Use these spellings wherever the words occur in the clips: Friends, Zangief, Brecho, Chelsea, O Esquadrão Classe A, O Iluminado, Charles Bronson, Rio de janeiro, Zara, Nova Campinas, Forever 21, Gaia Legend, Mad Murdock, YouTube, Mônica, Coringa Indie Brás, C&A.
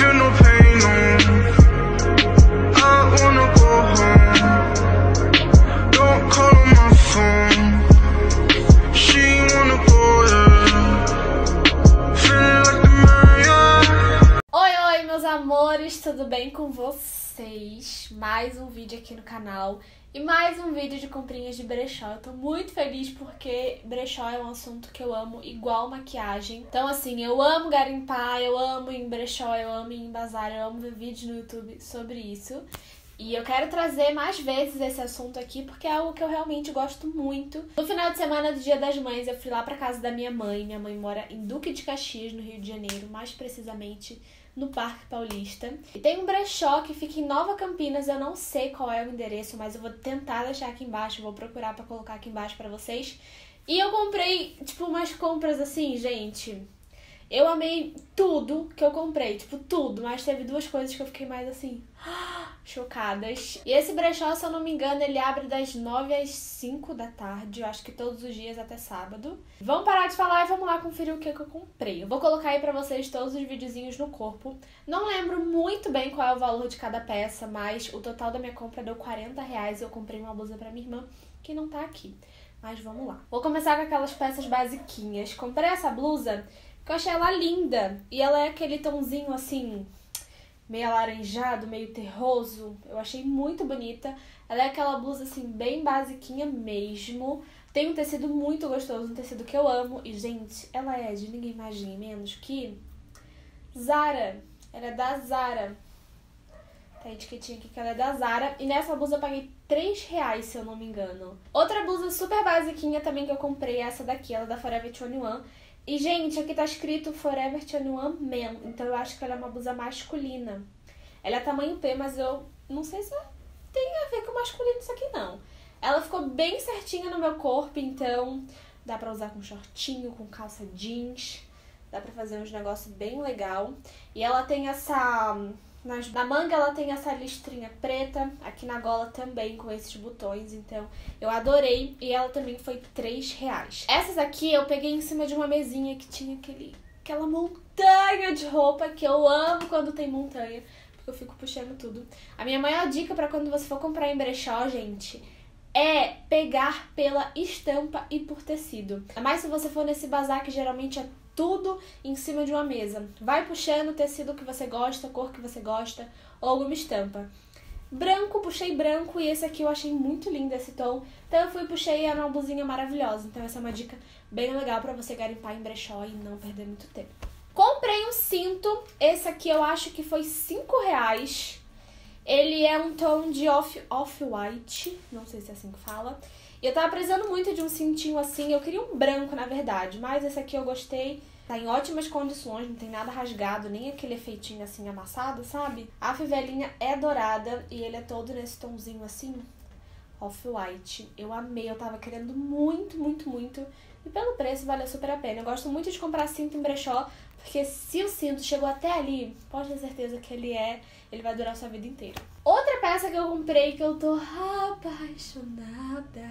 feel no pain, no. I wanna go home. Don't call on my phone. She wanna go, yeah. Feeling like the man, yeah. Oi, meus amores, tudo bem com vocês? Mais um vídeo aqui no canal. E mais um vídeo de comprinhas de brechó. Eu tô muito feliz porque brechó é um assunto que eu amo, igual maquiagem. Então assim, eu amo garimpar, eu amo ir em brechó, eu amo ir em bazar, eu amo ver vídeos no YouTube sobre isso. E eu quero trazer mais vezes esse assunto aqui porque é algo que eu realmente gosto muito. No final de semana do Dia das Mães eu fui lá pra casa da minha mãe. Minha mãe mora em Duque de Caxias, no Rio de Janeiro, mais precisamente no Parque Paulista. E tem um brechó que fica em Nova Campinas, eu não sei qual é o endereço, mas eu vou tentar deixar aqui embaixo, vou procurar pra colocar aqui embaixo pra vocês. E eu comprei, tipo, umas compras assim, gente, eu amei tudo que eu comprei, tipo, tudo, mas teve duas coisas que eu fiquei mais assim, chocadas. E esse brechó, se eu não me engano, ele abre das 9 às 5 da tarde, eu acho que todos os dias até sábado. Vamos parar de falar e vamos lá conferir o que eu comprei. Eu vou colocar aí pra vocês todos os videozinhos no corpo. Não lembro muito bem qual é o valor de cada peça, mas o total da minha compra deu R$40 e eu comprei uma blusa pra minha irmã, que não tá aqui. Mas vamos lá. Vou começar com aquelas peças basiquinhas. Comprei essa blusa porque eu achei ela linda e ela é aquele tonzinho assim, meio alaranjado, meio terroso. Eu achei muito bonita. Ela é aquela blusa assim, bem basiquinha mesmo. Tem um tecido muito gostoso, um tecido que eu amo. E, gente, ela é de ninguém mais nem menos que Zara. Ela é da Zara. Tá a etiquetinha aqui que ela é da Zara. E nessa blusa eu paguei R$3, se eu não me engano. Outra blusa super basiquinha também que eu comprei é essa daqui. Ela é da Forever 21. E, gente, aqui tá escrito Forever 21 Men, então eu acho que ela é uma blusa masculina. Ela é tamanho P, mas eu não sei se tem a ver com masculino isso aqui, não. Ela ficou bem certinha no meu corpo, então dá pra usar com shortinho, com calça jeans. Dá pra fazer uns negócios bem legal. E ela tem essa... Na manga ela tem essa listrinha preta, aqui na gola também com esses botões, então eu adorei. E ela também foi R$3. Essas aqui eu peguei em cima de uma mesinha que tinha aquela montanha de roupa, que eu amo quando tem montanha, porque eu fico puxando tudo. A minha maior dica pra quando você for comprar em brechó, gente, é pegar pela estampa e por tecido. Mas se você for nesse bazar que geralmente é tudo em cima de uma mesa, vai puxando o tecido que você gosta, a cor que você gosta, ou alguma estampa. Branco, puxei branco, e esse aqui eu achei muito lindo, esse tom. Então eu fui e puxei, era uma blusinha maravilhosa. Então essa é uma dica bem legal pra você garimpar em brechó e não perder muito tempo. Comprei um cinto, esse aqui eu acho que foi R$5. Ele é um tom de off-white, não sei se é assim que fala. E eu tava precisando muito de um cintinho assim, eu queria um branco na verdade, mas esse aqui eu gostei. Tá em ótimas condições, não tem nada rasgado, nem aquele efeitinho assim amassado, sabe? A fivelinha é dourada e ele é todo nesse tomzinho assim, off-white. Eu amei, eu tava querendo muito, muito, muito. E pelo preço valeu super a pena. Eu gosto muito de comprar cinto em brechó, porque se o cinto chegou até ali, pode ter certeza que ele vai durar a sua vida inteira. Outra peça que eu comprei que eu tô apaixonada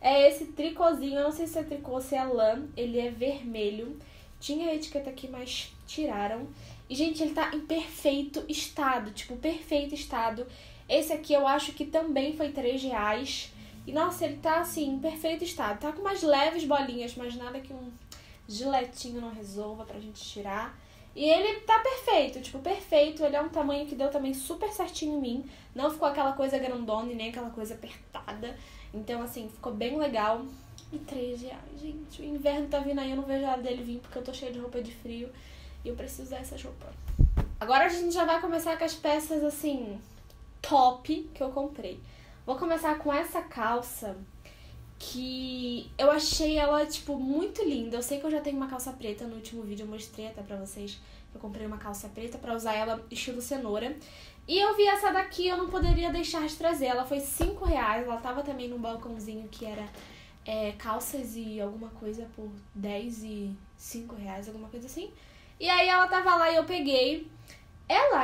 é esse tricôzinho. Eu não sei se é tricô ou se é lã. Ele é vermelho. Tinha a etiqueta aqui, mas tiraram. E, gente, ele tá em perfeito estado. Tipo, perfeito estado. Esse aqui eu acho que também foi R$3. E, nossa, ele tá, assim, em perfeito estado. Tá com umas leves bolinhas, mas nada que um giletinho não resolva pra gente tirar. E ele tá perfeito, tipo, perfeito. Ele é um tamanho que deu também super certinho em mim. Não ficou aquela coisa grandona e nem aquela coisa apertada. Então, assim, ficou bem legal. E R$3, gente. O inverno tá vindo aí, eu não vejo a hora dele vir, porque eu tô cheia de roupa de frio. E eu preciso usar essas roupas. Agora a gente já vai começar com as peças, assim, top que eu comprei. Vou começar com essa calça, que eu achei ela, tipo, muito linda. Eu sei que eu já tenho uma calça preta, no último vídeo eu mostrei até pra vocês. Eu comprei uma calça preta pra usar ela estilo cenoura. E eu vi essa daqui, eu não poderia deixar de trazer. Ela foi R$5, ela tava também num balcãozinho que era calças e alguma coisa por R$10 e R$5, alguma coisa assim. E aí ela tava lá e eu peguei. Ela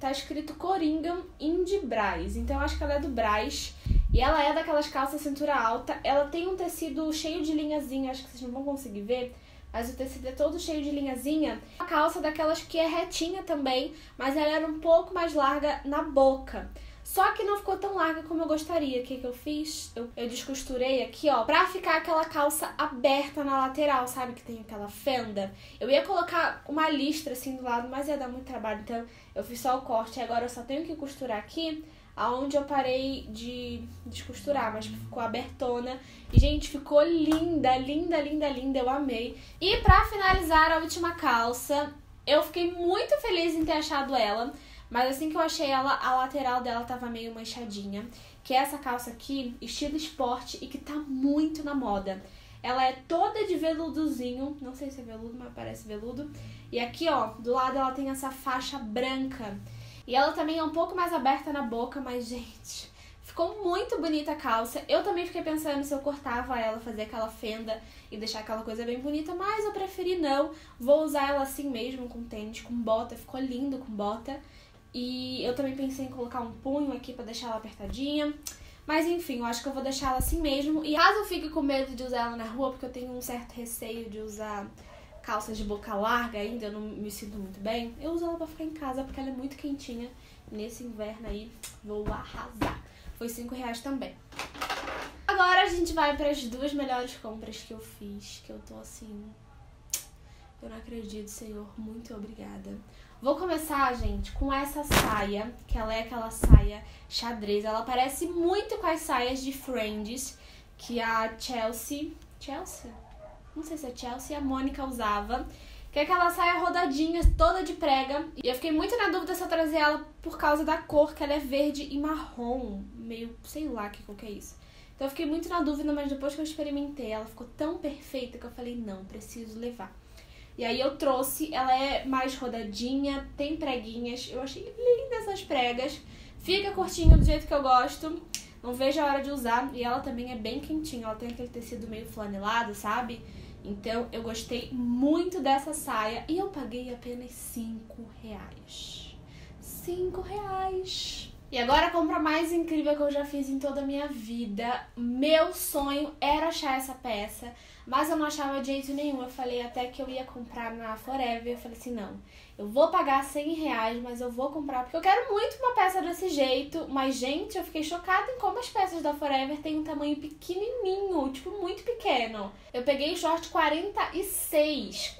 tá escrito Coringa Indie Brás, então eu acho que ela é do Brás. E ela é daquelas calças cintura alta, ela tem um tecido cheio de linhazinha, acho que vocês não vão conseguir ver, Mas o tecido é todo cheio de linhazinha. Uma calça daquelas que é retinha também, mas ela era um pouco mais larga na boca. Só que não ficou tão larga como eu gostaria. O que eu fiz? Eu descosturei aqui, ó, pra ficar aquela calça aberta na lateral, sabe? Que tem aquela fenda. Eu ia colocar uma listra assim do lado, mas ia dar muito trabalho. Então eu fiz só o corte. Agora eu só tenho que costurar aqui aonde eu parei de descosturar, mas ficou abertona. E, gente, ficou linda, linda, linda, linda. Eu amei. E pra finalizar a última calça, eu fiquei muito feliz em ter achado ela. Mas assim que eu achei ela, a lateral dela tava meio manchadinha. Que é essa calça aqui, estilo esporte e que tá muito na moda. Ela é toda de veludozinho, não sei se é veludo, mas parece veludo. E aqui, ó, do lado ela tem essa faixa branca. E ela também é um pouco mais aberta na boca, mas, gente, ficou muito bonita a calça. Eu também fiquei pensando se eu cortava ela, fazer aquela fenda e deixar aquela coisa bem bonita, mas eu preferi não. Vou usar ela assim mesmo, com tênis, com bota, ficou lindo com bota. E eu também pensei em colocar um punho aqui pra deixar ela apertadinha. Mas enfim, eu acho que eu vou deixar ela assim mesmo. E caso eu fique com medo de usar ela na rua, porque eu tenho um certo receio de usar calça de boca larga ainda, eu não me sinto muito bem, eu uso ela pra ficar em casa, porque ela é muito quentinha. Nesse inverno aí, vou arrasar. Foi R$5 também. Agora a gente vai pras duas melhores compras que eu fiz, que eu tô assim... Eu não acredito, Senhor. Muito obrigada. Vou começar, gente, com essa saia, que ela é aquela saia xadrez. Ela parece muito com as saias de Friends, que a Chelsea... Chelsea? Não sei se é Chelsea, a Mônica usava. Que é aquela saia rodadinha, toda de prega. E eu fiquei muito na dúvida se eu trazer ela por causa da cor, que ela é verde e marrom. Meio, sei lá, que é isso. Então eu fiquei muito na dúvida, mas depois que eu experimentei, ela ficou tão perfeita que eu falei, não, preciso levar. E aí eu trouxe, ela é mais rodadinha, tem preguinhas, eu achei linda essas pregas. Fica curtinho do jeito que eu gosto, não vejo a hora de usar. E ela também é bem quentinha, ela tem aquele tecido meio flanelado, sabe? Então eu gostei muito dessa saia e eu paguei apenas R$5. R$5. E agora a compra mais incrível que eu já fiz em toda a minha vida. Meu sonho era achar essa peça, mas eu não achava de jeito nenhum. Eu falei até que eu ia comprar na Forever. Eu falei assim, não, eu vou pagar R$100, mas eu vou comprar, porque eu quero muito uma peça desse jeito. Mas, gente, eu fiquei chocada em como as peças da Forever têm um tamanho pequenininho, tipo, muito pequeno. Eu peguei o short 46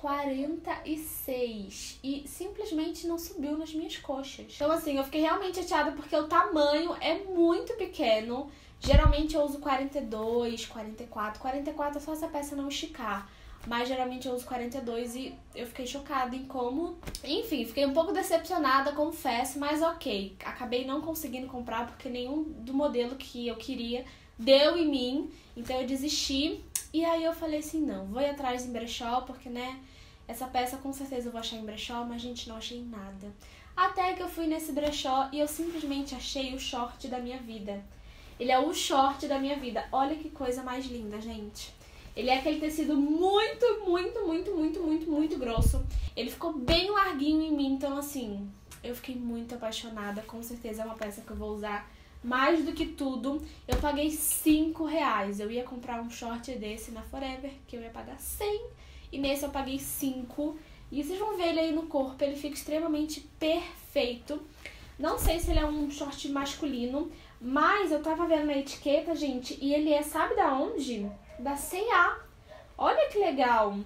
e simplesmente não subiu nas minhas coxas. Então, assim, eu fiquei realmente chateada porque o tamanho é muito pequeno. Geralmente eu uso 42, 44. 44 é só essa peça não esticar. Mas geralmente eu uso 42 e eu fiquei chocada em como... Enfim, fiquei um pouco decepcionada, confesso. Mas ok, acabei não conseguindo comprar porque nenhum do modelo que eu queria deu em mim. Então eu desisti. E aí eu falei assim, não, vou ir atrás em brechó porque, né, essa peça com certeza eu vou achar em brechó. Mas, gente, não achei nada. Até que eu fui nesse brechó e eu simplesmente achei o short da minha vida. Ele é o short da minha vida. Olha que coisa mais linda, gente. Ele é aquele tecido muito, muito, muito, muito, muito, muito grosso. Ele ficou bem larguinho em mim, então assim, eu fiquei muito apaixonada. Com certeza é uma peça que eu vou usar mais do que tudo. Eu paguei R$5. Eu ia comprar um short desse na Forever, que eu ia pagar R$100. E nesse eu paguei R$5. E vocês vão ver ele aí no corpo, ele fica extremamente perfeito. Não sei se ele é um short masculino, mas eu tava vendo na etiqueta, gente, e ele é, sabe da onde? Da C&A. Olha que legal!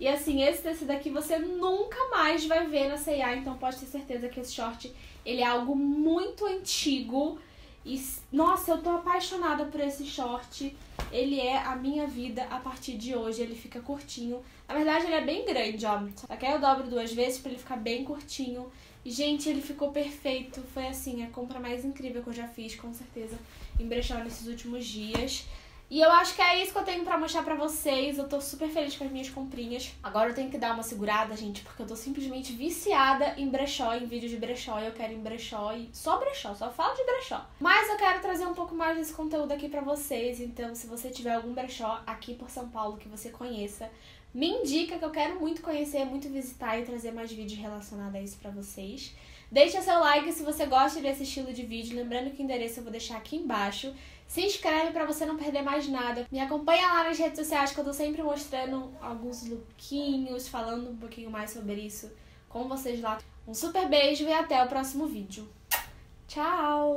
E assim, esse tecido aqui você nunca mais vai ver na C&A, então pode ter certeza que esse short, ele é algo muito antigo. E, nossa, eu tô apaixonada por esse short. Ele é a minha vida a partir de hoje. Ele fica curtinho. Na verdade, ele é bem grande, ó. Só que aí eu dobro duas vezes pra ele ficar bem curtinho. E, gente, ele ficou perfeito. Foi, assim, a compra mais incrível que eu já fiz, com certeza, em brechó nesses últimos dias. E eu acho que é isso que eu tenho pra mostrar pra vocês. Eu tô super feliz com as minhas comprinhas. Agora eu tenho que dar uma segurada, gente, porque eu tô simplesmente viciada em brechó, em vídeo de brechó. Eu quero em brechó e só brechó, só falo de brechó. Mas eu quero trazer um pouco mais desse conteúdo aqui pra vocês. Então, se você tiver algum brechó aqui por São Paulo que você conheça, Me indica, que eu quero muito conhecer, muito visitar e trazer mais vídeos relacionados a isso pra vocês. Deixa seu like se você gosta desse estilo de vídeo. Lembrando que o endereço eu vou deixar aqui embaixo. Se inscreve pra você não perder mais nada. Me acompanha lá nas redes sociais, que eu tô sempre mostrando alguns lookinhos, falando um pouquinho mais sobre isso com vocês lá. Um super beijo e até o próximo vídeo. Tchau!